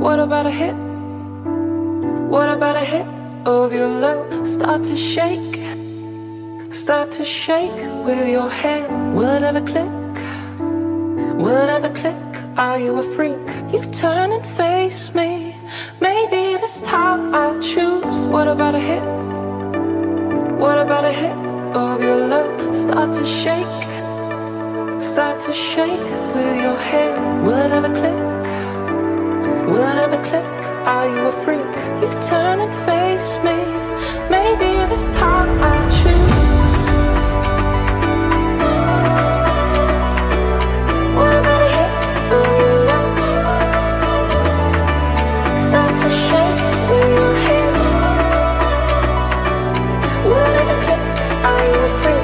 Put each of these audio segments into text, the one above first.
What about a hit? What about a hit of your love? Start to shake with your hand. Will it ever click? Will it ever click? Are you a freak? You turn and face me. Maybe this time I'll choose. What about a hit? What about a hit of your love? Start to shake with your hand. Will it ever click? Will it ever click? Are you a freak? You turn and face me. Maybe this time I'll choose. What about a hit of your love? Start to shake with your hand. Will it ever click? Are you a freak?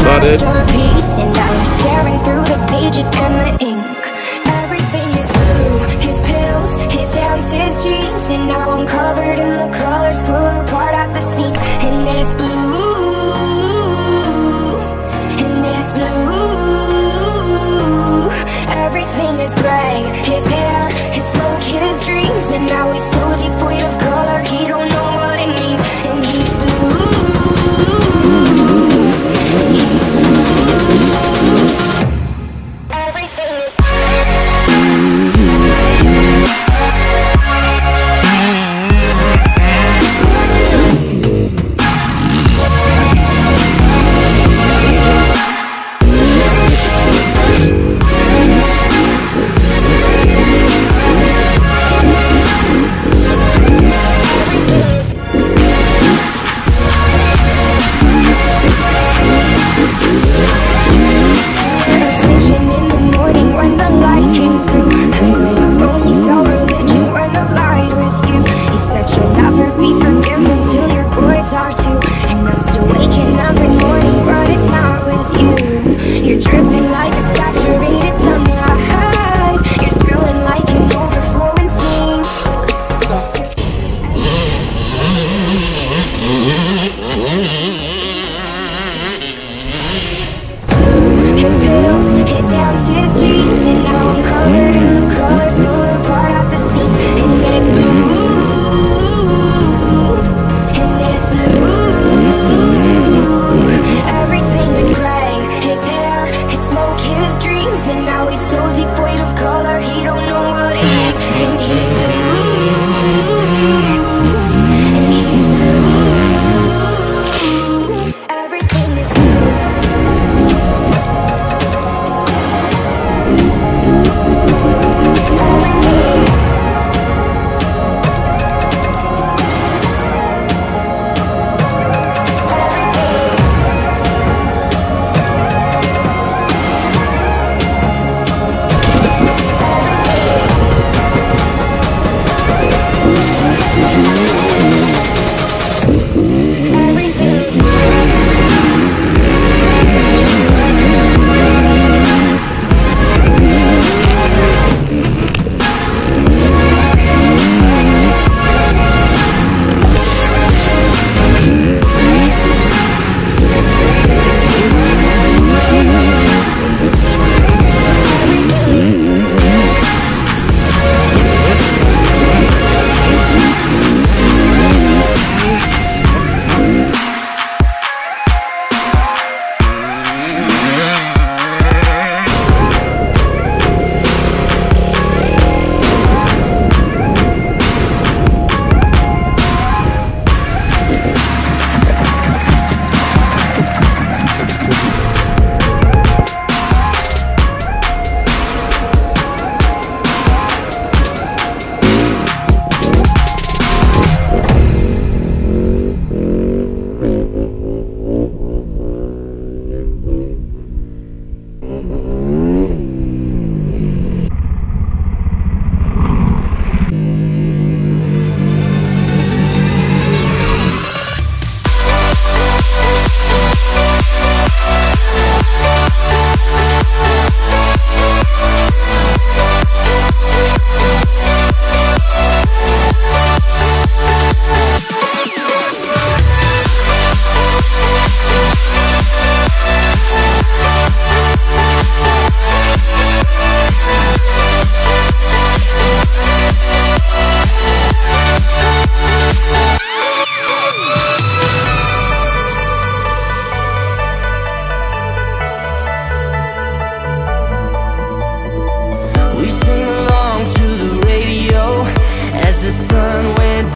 Got it.